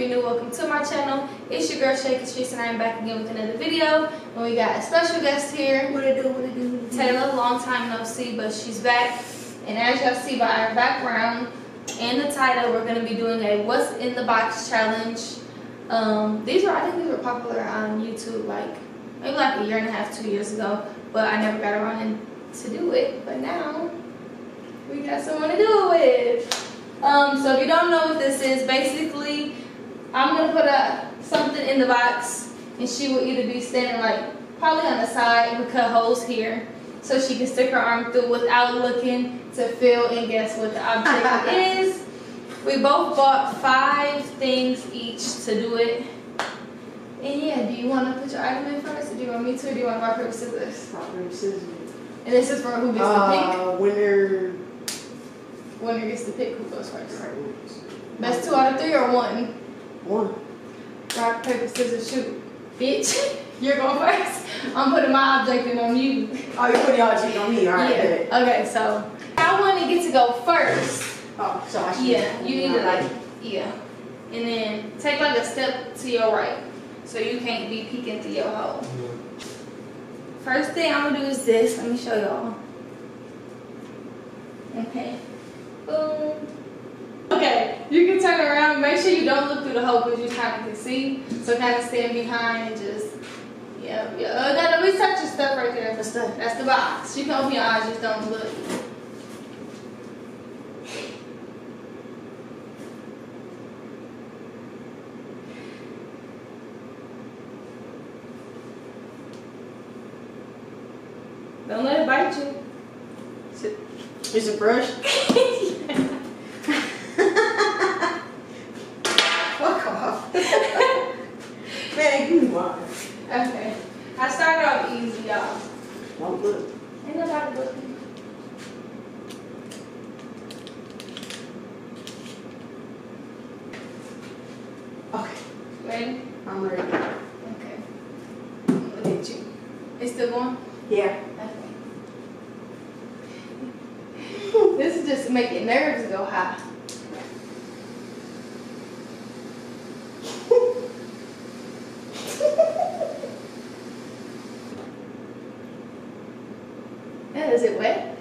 you're new, welcome to my channel. It's your girl Shay Katrice, and I am back again with another video. And we got a special guest here. What it do? Taylor, long time no see, but she's back. And as y'all see by our background and the title, we're going to be doing a What's in the Box challenge. I think these were popular on YouTube maybe like a year and a half, 2 years ago. But I never got around to do it. But now we got someone to do it with. So if you don't know what this is, basically I'm going to put something in the box, and she will either be standing probably on the side, and we cut holes here so she can stick her arm through without looking to feel and guess what the object is. We both bought 5 things each to do it. And yeah, do you want to put your item in first, or do you want me to, or do you want rock, paper, scissors? Rock, paper, scissors. And this is for who gets the pink? Winner gets to pick who goes first. Right. Best 2 out of 3 or one? One. Rock, paper, scissors, shoot. Bitch, you're going first. I'm putting my object in on you. Oh, you're putting your object on me, alright. Yeah. Okay, so I want to get to go first. Oh, so I should. Yeah, you need to and then take a step to your right so you can't be peeking through your hole. First thing I'm going to do is this. Let me show y'all. Okay. Boom. Okay, you can turn around. Make sure you don't look through the hole because you're trying to see. So kind of stand behind and just, yeah. We touch your stuff right there. That's the box. You can open your eyes, just don't look. Don't let it bite you. It's a brush. Fuck off. Man, you lying. Okay. I started off easy, y'all. Don't look. Ain't nobody looking. Okay. Ready? I'm ready. Okay. Look at you. It's still going? Yeah. Okay. This is just making nerves go high. Yeah, is it wet?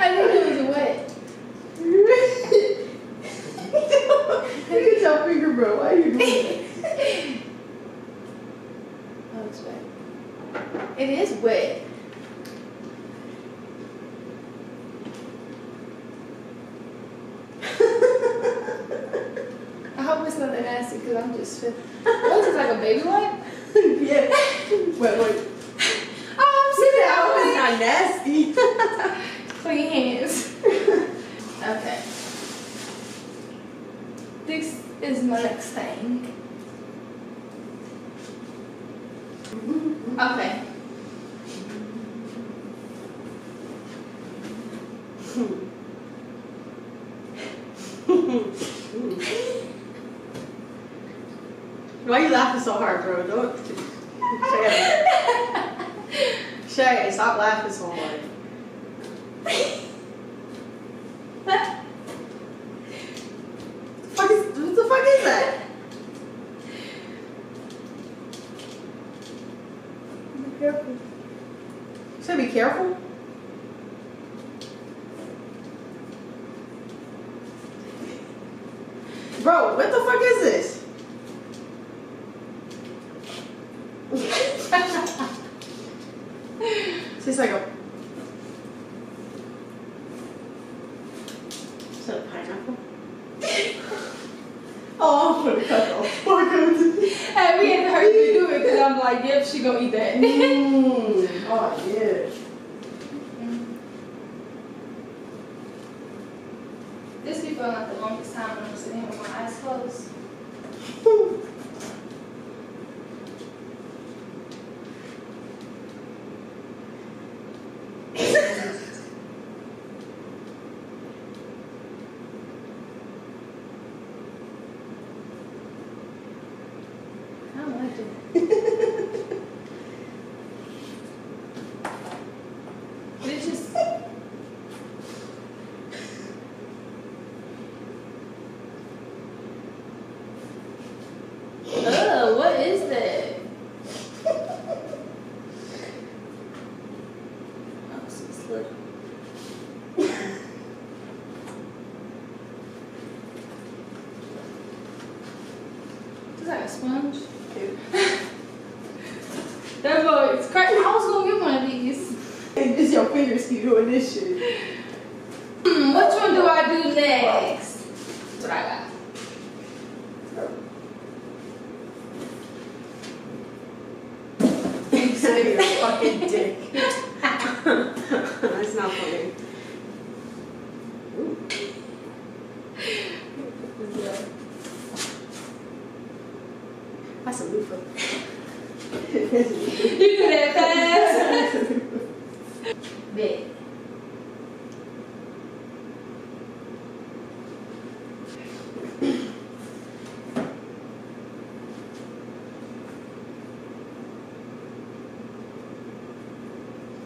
I knew it was wet. Look at your finger, bro. Why are you doing that? Oh, it's wet. It is wet. I hope it's not that nasty because I'm just fit. What is it, like a baby wipe? Yeah. Wait. Oh, I'm sitting out. It's not nasty. Clean hands. Okay. This is my next thing. Okay. Why are you laughing so hard, bro? Don't. Shay, stop laughing so hard. What the fuck is that? Careful. Should I be careful? Bro, what the fuck is this? Tastes like a... Is that a pineapple? Oh, I'm gonna cut off. Hey, we hadn't heard you do it because I'm like, yep, she gonna eat that. Oh, yeah. This be feeling like the longest time when I'm sitting here with my eyes closed. It's just that a sponge? Ew. That boy, it's crazy. I was gonna get one of these. It's your fingers keep doing this shit. Which one do I do next? That's what I got. You said you're a fucking dick. That's not funny. Ooh. That's a loofah. You do that fast. Big.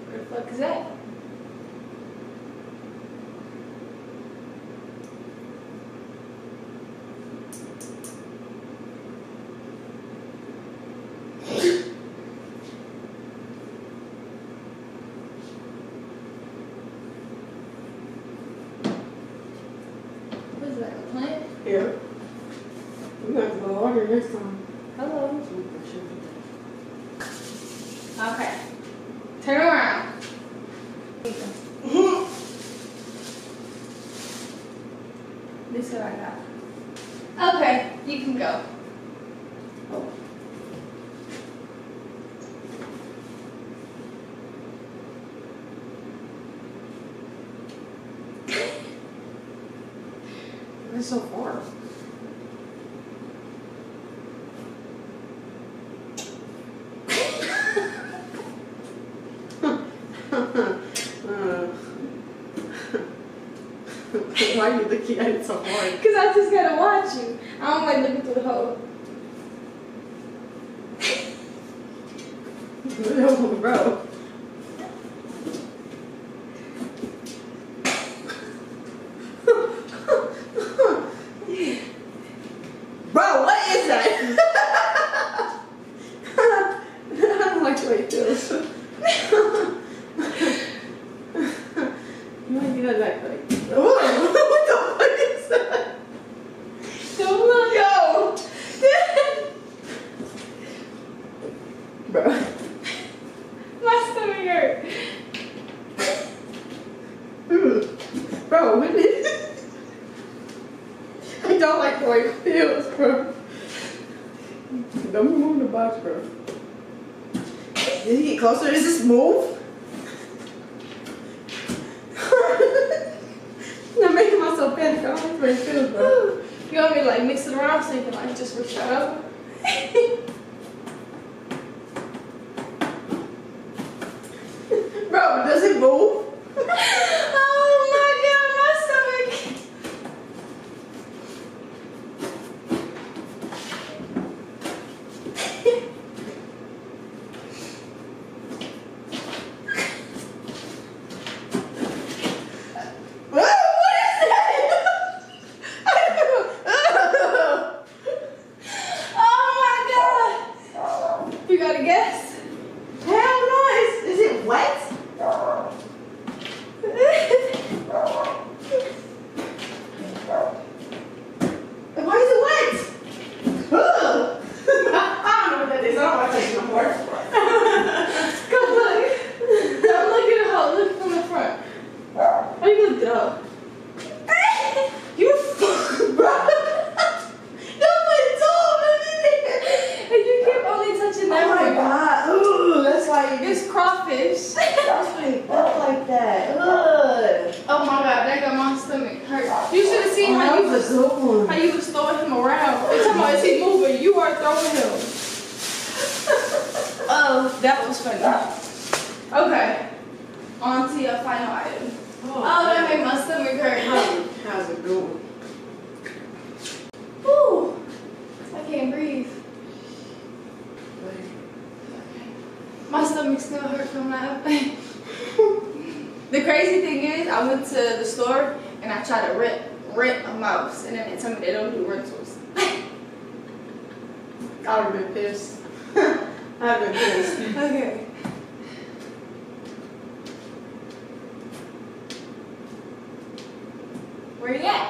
Where the fuck is that? Yeah. We got to go order this time. Hello. Okay. Turn around. This is what I got. Okay, you can go. Oh. It's so far. Why are you looking at it so hard? Because I just gotta watch you. I don't like looking through the hole. No, bro. Bro, what is it? I don't like the way it feels, bro. Don't move the box, bro. Did he get closer? Does this move? I'm making myself panic. I don't like the way it feels, bro. You want me to like mix it around so you can like just reach out? Bro, does it move? That was funny. Okay. On to your final item. Oh, that made my stomach hurt. That was a good one. Whew. I can't breathe. Okay. My stomach still hurt from laughing. The crazy thing is, I went to the store and I tried to rent a mouse, and then they told me they don't do rentals. I would have been pissed. I have a okay. Where you at?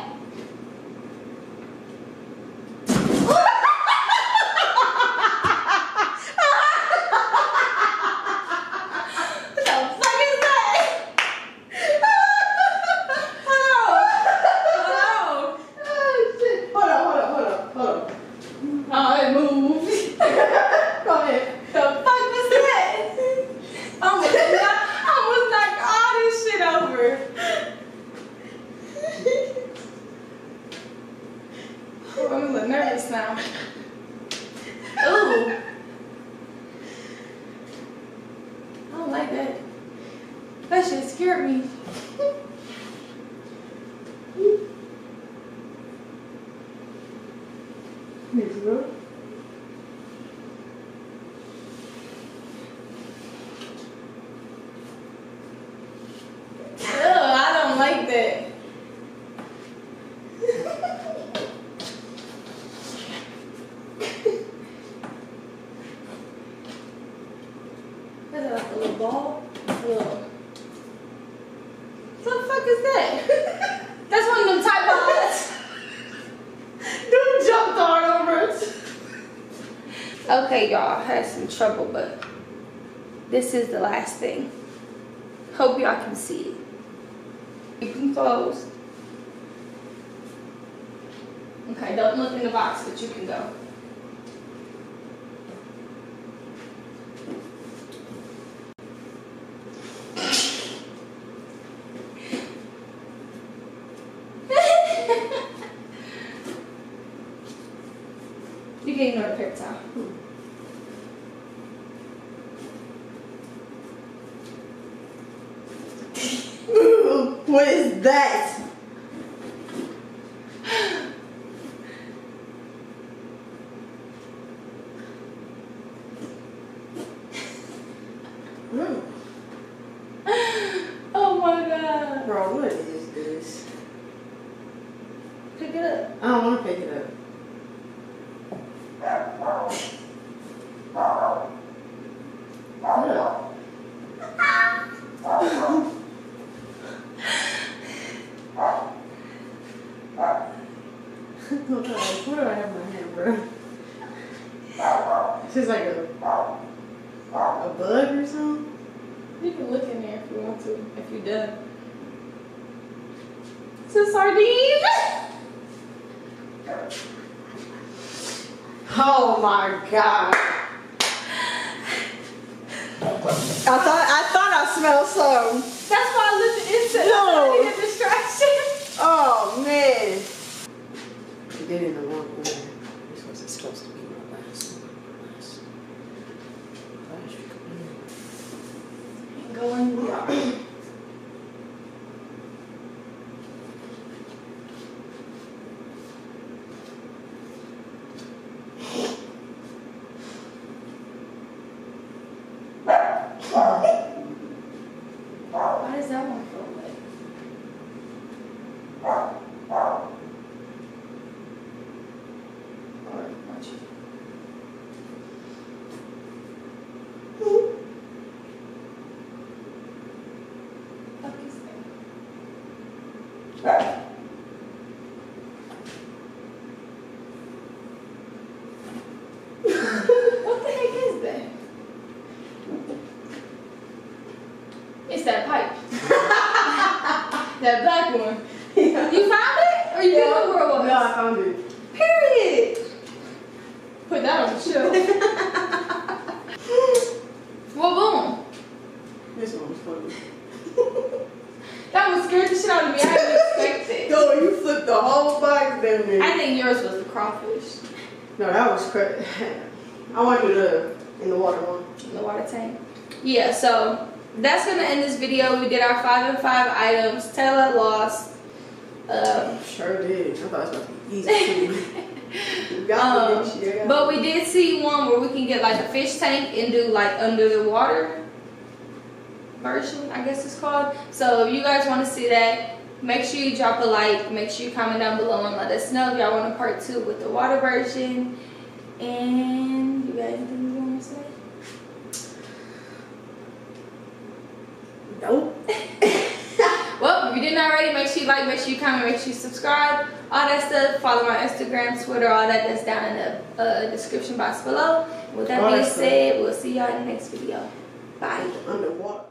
Go ahead. The fuck was that? I almost knocked all this shit over. Oh, I'm a little nervous now. Ooh. I don't like that. That shit scared me. Here you go. Ugh, I don't like that. That's like a little ball. Ugh. What the fuck is that? That's one of them type of hats. Dude jumped all over it. Okay, y'all, I had some trouble, but this is the last thing. Hope y'all can see it. You can close. Okay, don't look in the box, but you can go. You can ignore the paper towel. What is that? Oh my god. Bro, what is this? Pick it up. I don't want to pick it up. What do I have in my hand, bro? It's just like a bug or something. You can look in there if you want to, if you do. It's a sardine! Oh my god. I thought I smelled some. That's why I listened into no. I a distraction. Oh man. Did in the wrong way. This wasn't supposed to be my last. Ain't going anywhere. Why does that one feel like? It's that pipe. That black one. Yeah. You found it? Or you didn't know where it was? No, I found it. Period. Put that on the shelf. Well, boom. This one was funny. That one scared the shit out of me. I didn't expect it. No, you flipped the whole box down there. I think yours was the crawfish. No, that was crap. I wanted to in the water one. In the water tank. Yeah, so. That's going to end this video. We did our 5 and 5 items. Taylor lost. Sure did. I thought it was about to be easy. But we did see one where we can get like a fish tank and do like under the water version, I guess it's called. So if you guys want to see that, make sure you drop a like. Make sure you comment down below and let us know if y'all want a part 2 with the water version. And you got anything you want to say? Nope. Well, if you didn't already, make sure you like, make sure you comment, make sure you subscribe, all that stuff. Follow my Instagram, Twitter, all that. That's down in the description box below. With that being said, we'll see y'all in the next video. Bye. Underwater.